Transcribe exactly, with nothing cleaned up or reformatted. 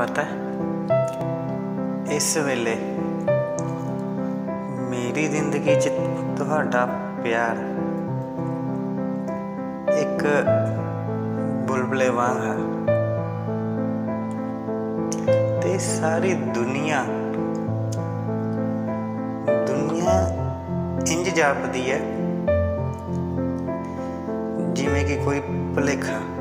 पता है, इस वेले मेरी जिंदगी च तुहाडा प्यार एक बुलबुले वांग है ते सारी दुनिया दुनिया इंज जापदी है जिवें कि कोई भुलेखा।